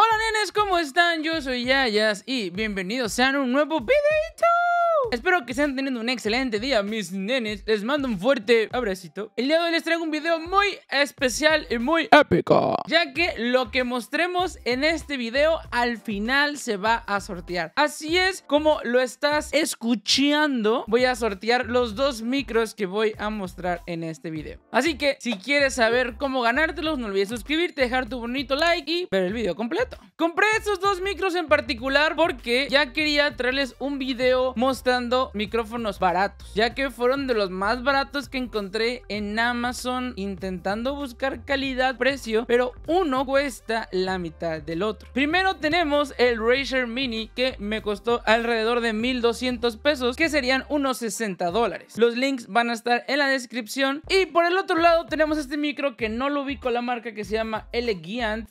Hola nenes, ¿cómo están? Yo soy Yayas y bienvenidos sean a un nuevo videito. Espero que estén teniendo un excelente día, mis nenes. Les mando un fuerte abracito. El día de hoy les traigo un video muy especial y muy épico, ya que lo que mostremos en este video al final se va a sortear. Así es, como lo estás escuchando, voy a sortear los dos micros que voy a mostrar en este video. Así que si quieres saber cómo ganártelos, no olvides suscribirte, dejar tu bonito like y ver el video completo. Compré estos dos micros en particular porque ya quería traerles un video mostrando micrófonos baratos, ya que fueron de los más baratos que encontré en Amazon, intentando buscar calidad-precio, pero uno cuesta la mitad del otro. Primero tenemos el Razer Mini, que me costó alrededor de 1200 pesos, que serían unos 60 dólares. Los links van a estar en la descripción. Y por el otro lado tenemos este micro que no lo ubico la marca, que se llama ELEGIANT,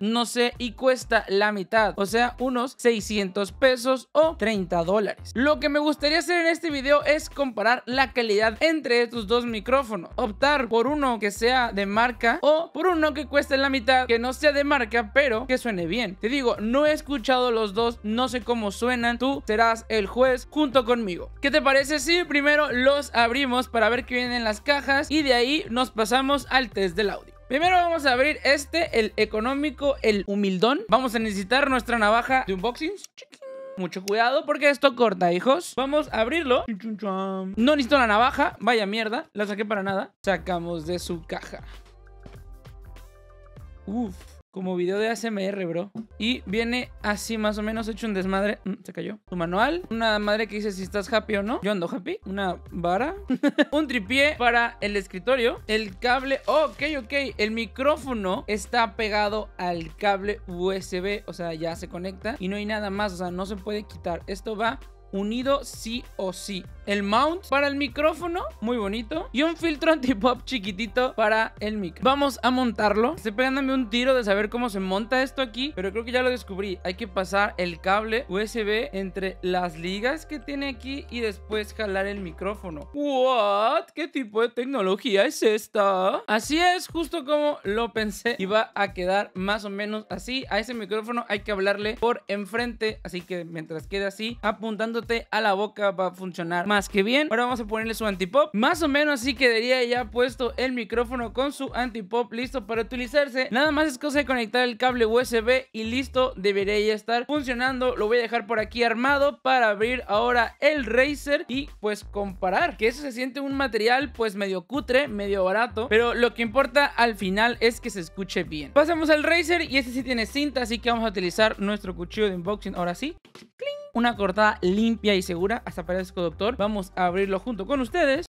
no sé, y cuesta la mitad, o sea, unos 600 pesos o 30 dólares. Lo que me gustaría hacer en este video es comparar la calidad entre estos dos micrófonos, optar por uno que sea de marca o por uno que cueste la mitad, que no sea de marca pero que suene bien. Te digo, no he escuchado los dos, no sé cómo suenan, tú serás el juez junto conmigo. ¿Qué te parece si primero los abrimos para ver qué vienen las cajas y de ahí nos pasamos al test del audio? Primero vamos a abrir este, el económico, el humildón. Vamos a necesitar nuestra navaja de unboxing. Mucho cuidado porque esto corta, hijos. Vamos a abrirlo. No necesito la navaja. Vaya mierda, la saqué para nada. Sacamos de su caja. Uf, como video de ASMR, bro. Y viene así más o menos, hecho un desmadre. Se cayó. Tu manual. Una madre que dice si estás happy o no. Yo ando happy. Una vara. Un tripié para el escritorio. El cable. Ok. El micrófono está pegado al cable USB. O sea, ya se conecta. Y no hay nada más. O sea, no se puede quitar. Esto va unido sí o sí. El mount para el micrófono, muy bonito. Y un filtro anti-pop chiquitito para el micro. Vamos a montarlo. Estoy pegándome un tiro de saber cómo se monta esto aquí, pero creo que ya lo descubrí. Hay que pasar el cable USB entre las ligas que tiene aquí y después jalar el micrófono. ¿What? ¿Qué tipo de tecnología es esta? Así es, justo como lo pensé. Y va a quedar más o menos así. A ese micrófono hay que hablarle por enfrente, así que mientras quede así, apuntando a la boca, va a funcionar más que bien. Ahora vamos a ponerle su antipop. Más o menos así quedaría ya puesto el micrófono con su antipop listo para utilizarse. Nada más es cosa de conectar el cable USB y listo, debería ya estar funcionando. Lo voy a dejar por aquí armado para abrir ahora el Razer y pues comparar. Que eso se siente un material pues medio cutre, medio barato, pero lo que importa al final es que se escuche bien. Pasamos al Razer y este sí tiene cinta, así que vamos a utilizar nuestro cuchillo de unboxing ahora sí. ¡Cling! Una cortada limpia y segura. Hasta parezco doctor. Vamos a abrirlo junto con ustedes.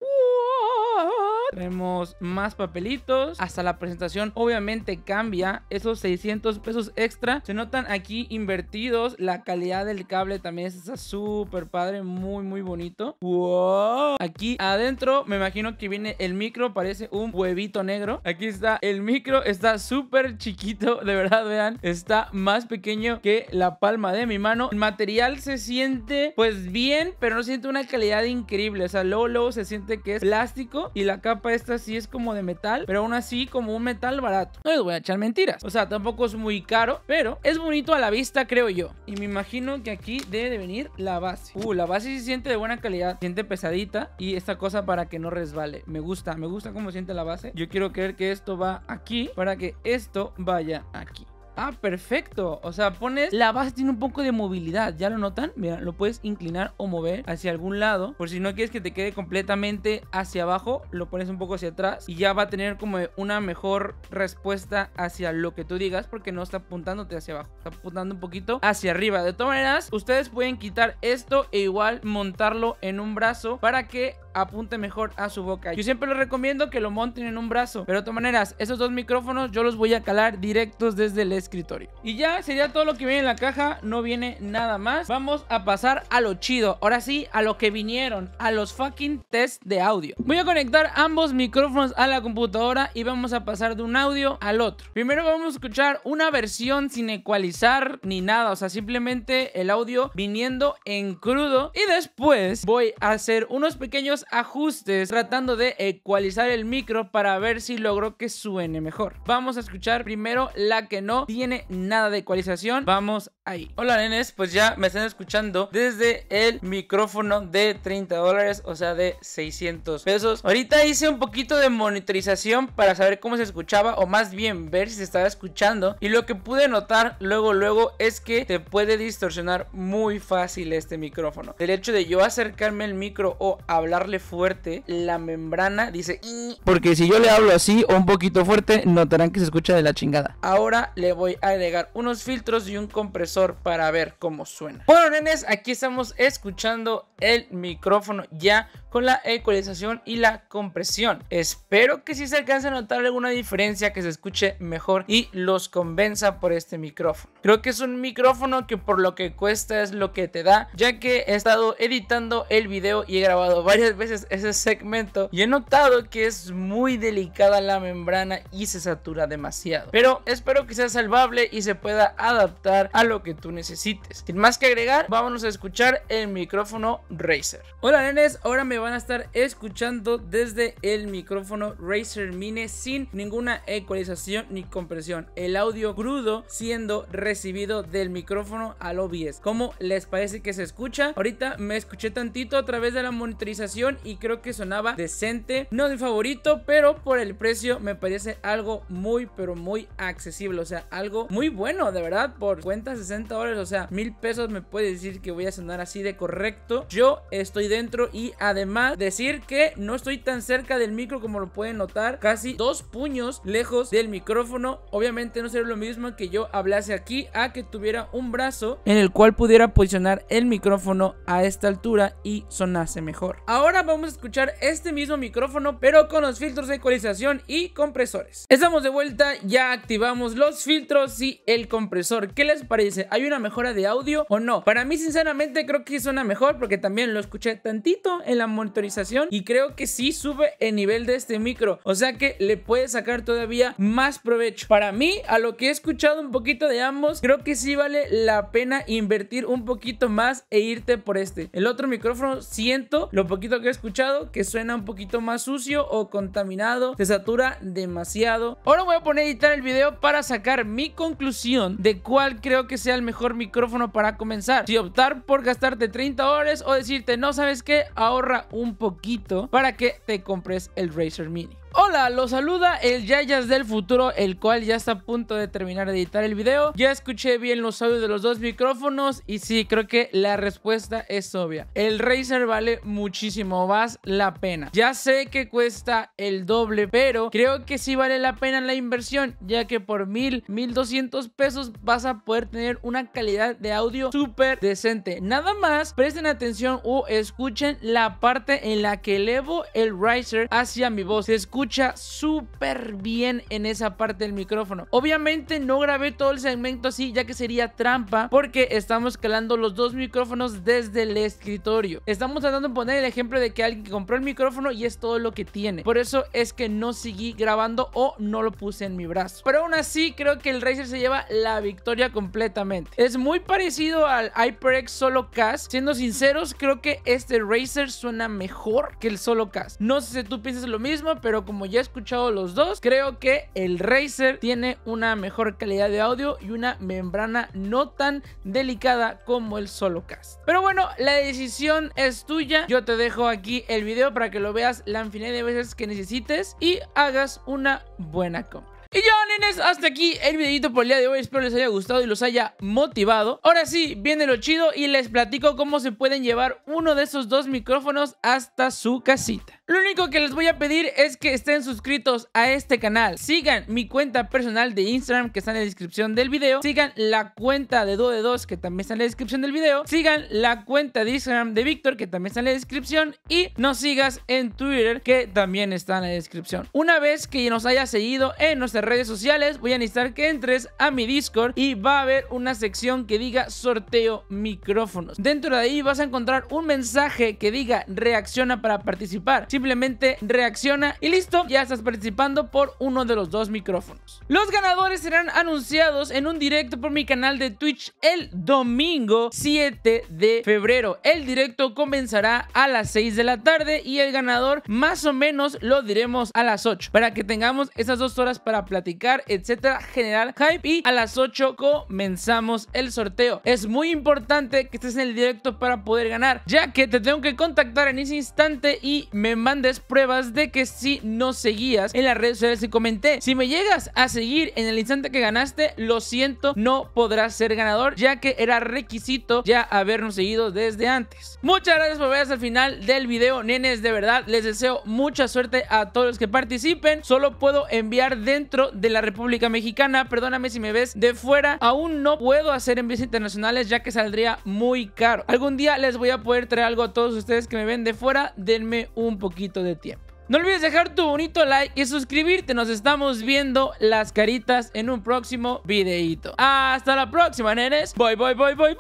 Traemos más papelitos. Hasta la presentación obviamente cambia. Esos 600 pesos extra se notan aquí invertidos. La calidad del cable también está súper padre. Muy muy bonito. ¡Wow! Aquí adentro me imagino que viene el micro. Parece un huevito negro. Aquí está el micro. Está súper chiquito. De verdad, vean. Está más pequeño que la palma de mi mano. El material se siente pues bien, pero no siente una calidad increíble. O sea, luego, luego se siente que es plástico y la capa esta sí es como de metal, pero aún así como un metal barato. No les voy a echar mentiras. O sea, tampoco es muy caro, pero es bonito a la vista, creo yo. Y me imagino que aquí debe de venir la base. La base sí siente de buena calidad. Siente pesadita y esta cosa para que no resbale. Me gusta cómo siente la base. Yo quiero creer que esto va aquí para que esto vaya aquí. Ah, perfecto. O sea, pones... La base tiene un poco de movilidad, ¿ya lo notan? Mira, lo puedes inclinar o mover hacia algún lado. Por si no quieres que te quede completamente hacia abajo, lo pones un poco hacia atrás y ya va a tener como una mejor respuesta hacia lo que tú digas, porque no está apuntándote hacia abajo, está apuntando un poquito hacia arriba. De todas maneras, ustedes pueden quitar esto e igual montarlo en un brazo para que apunte mejor a su boca. Yo siempre les recomiendo que lo monten en un brazo, pero de todas maneras esos dos micrófonos yo los voy a calar directos desde el escritorio. Y ya sería todo lo que viene en la caja, no viene nada más. Vamos a pasar a lo chido, ahora sí, a lo que vinieron, a los fucking test de audio. Voy a conectar ambos micrófonos a la computadora y vamos a pasar de un audio al otro. Primero vamos a escuchar una versión sin ecualizar ni nada, o sea, simplemente el audio viniendo en crudo, y después voy a hacer unos pequeños pequeños ajustes tratando de ecualizar el micro para ver si logro que suene mejor. Vamos a escuchar primero la que no tiene nada de ecualización. Vamos ahí. Hola nenes, pues ya me están escuchando desde el micrófono de $30, o sea de 600 pesos. Ahorita hice un poquito de monitorización para saber cómo se escuchaba, o más bien ver si se estaba escuchando, y lo que pude notar luego es que te puede distorsionar muy fácil este micrófono. El hecho de yo acercarme al micro o hablarle fuerte, la membrana dice porque si yo le hablo así o un poquito fuerte, notarán que se escucha de la chingada. Ahora le voy a agregar unos filtros y un compresor para ver cómo suena. Bueno nenes, aquí estamos escuchando el micrófono ya con la ecualización y la compresión. Espero que sí se alcance a notar alguna diferencia, que se escuche mejor y los convenza por este micrófono. Creo que es un micrófono que por lo que cuesta es lo que te da, ya que he estado editando el video y he grabado varias veces ese segmento y he notado que es muy delicada la membrana y se satura demasiado, pero espero que sea salvable y se pueda adaptar a lo que tú necesites. Sin más que agregar, vámonos a escuchar el micrófono Razer. Hola nenes, ahora me van a estar escuchando desde el micrófono Razer Mini sin ninguna ecualización ni compresión, el audio crudo siendo recibido del micrófono al OBS. ¿Cómo les parece que se escucha? Ahorita me escuché tantito a través de la monitorización y creo que sonaba decente. No es mi favorito, pero por el precio me parece algo muy pero muy accesible, o sea algo muy bueno de verdad. Por cuenta $60, o sea $1000 pesos, me puede decir que voy a sonar así de correcto. Yo estoy dentro, y además decir que no estoy tan cerca del micro como lo pueden notar, casi 2 puños lejos del micrófono. Obviamente no sería lo mismo que yo hablase aquí a que tuviera un brazo en el cual pudiera posicionar el micrófono a esta altura y sonase mejor. Ahora vamos a escuchar este mismo micrófono pero con los filtros de ecualización y compresores. Estamos de vuelta, ya activamos los filtros y el compresor. ¿Qué les parece? ¿Hay una mejora de audio o no? Para mí sinceramente creo que suena mejor, porque también lo escuché tantito en la monitorización y creo que sí sube el nivel de este micro, o sea que le puede sacar todavía más provecho. Para mí, a lo que he escuchado un poquito de ambos, creo que sí vale la pena invertir un poquito más e irte por este. El otro micrófono siento, lo poquito que he escuchado, que suena un poquito más sucio o contaminado, se satura demasiado. Ahora voy a poner a editar el video para sacar mi conclusión de cuál creo que sea el mejor micrófono para comenzar, si optar por gastarte $30 o decirte no, ¿sabes qué? Ahorra un poquito para que te compres el Razer Mini. Hola, los saluda el Yayas del futuro, el cual ya está a punto de terminar de editar el video. Ya escuché bien los audios de los dos micrófonos y sí, creo que la respuesta es obvia. El Razer vale muchísimo más la pena. Ya sé que cuesta el doble, pero creo que sí vale la pena la inversión, ya que por $1,000, $1,200 pesos vas a poder tener una calidad de audio súper decente. Nada más presten atención o escuchen la parte en la que elevo el Razer hacia mi voz. Se escucha súper bien en esa parte del micrófono. Obviamente no grabé todo el segmento así, ya que sería trampa, porque estamos calando los dos micrófonos desde el escritorio. Estamos tratando de poner el ejemplo de que alguien compró el micrófono y es todo lo que tiene. Por eso es que no seguí grabando o no lo puse en mi brazo. Pero aún así creo que el Razer se lleva la victoria completamente. Es muy parecido al HyperX Solo Cast. Siendo sinceros, creo que este Razer suena mejor que el Solo Cast. No sé si tú piensas lo mismo, pero como ya he escuchado los dos, creo que el Razer tiene una mejor calidad de audio y una membrana no tan delicada como el Solo Cast. Pero bueno, la decisión es tuya. Yo te dejo aquí el video para que lo veas la infinidad de veces que necesites y hagas una buena compra. Y ya nenes, hasta aquí el videito por el día de hoy. Espero les haya gustado y los haya motivado. Ahora sí, viene lo chido y les platico cómo se pueden llevar uno de esos dos micrófonos hasta su casita. Lo único que les voy a pedir es que estén suscritos a este canal, sigan mi cuenta personal de Instagram que está en la descripción del video, sigan la cuenta de Duodedos que también está en la descripción del video, sigan la cuenta de Instagram de Víctor que también está en la descripción, y nos sigas en Twitter que también está en la descripción. Una vez que nos hayas seguido en nuestra redes sociales, voy a necesitar que entres a mi Discord y va a haber una sección que diga sorteo micrófonos. Dentro de ahí vas a encontrar un mensaje que diga reacciona para participar. Si simplemente reacciona y listo, ya estás participando por uno de los dos micrófonos. Los ganadores serán anunciados en un directo por mi canal de Twitch el domingo 7 de febrero. El directo comenzará a las 6 de la tarde y el ganador más o menos lo diremos a las 8 para que tengamos esas 2 horas para platicar, etcétera, generar hype, y a las 8 comenzamos el sorteo. Es muy importante que estés en el directo para poder ganar, ya que te tengo que contactar en ese instante y me mandes pruebas de que sí nos seguías en las redes sociales y comenté. Si me llegas a seguir en el instante que ganaste, lo siento, no podrás ser ganador, ya que era requisito ya habernos seguido desde antes. Muchas gracias por ver hasta el final del video, nenes. De verdad, les deseo mucha suerte a todos los que participen. Solo puedo enviar dentro de la República Mexicana. Perdóname si me ves de fuera. Aún no puedo hacer envíos internacionales, ya que saldría muy caro. Algún día les voy a poder traer algo a todos ustedes que me ven de fuera. Denme un poquito de tiempo. No olvides dejar tu bonito like y suscribirte. Nos estamos viendo las caritas en un próximo videito. Hasta la próxima, nenes. Bye, bye, bye, bye, bye.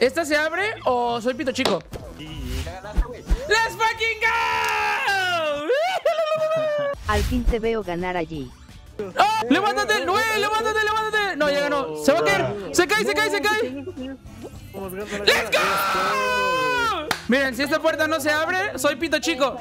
¿Esta se abre o soy pito chico? ¡Let's fucking go! Al fin te veo ganar allí. ¡Oh! ¡Levántate! ¡No! ¡Levántate! ¡Levántate! No, ya ganó. ¡Se va a caer! ¡Se cae! ¡Se cae! ¡Se cae! ¡Let's go! Miren, si esta puerta no se abre, soy pito chico.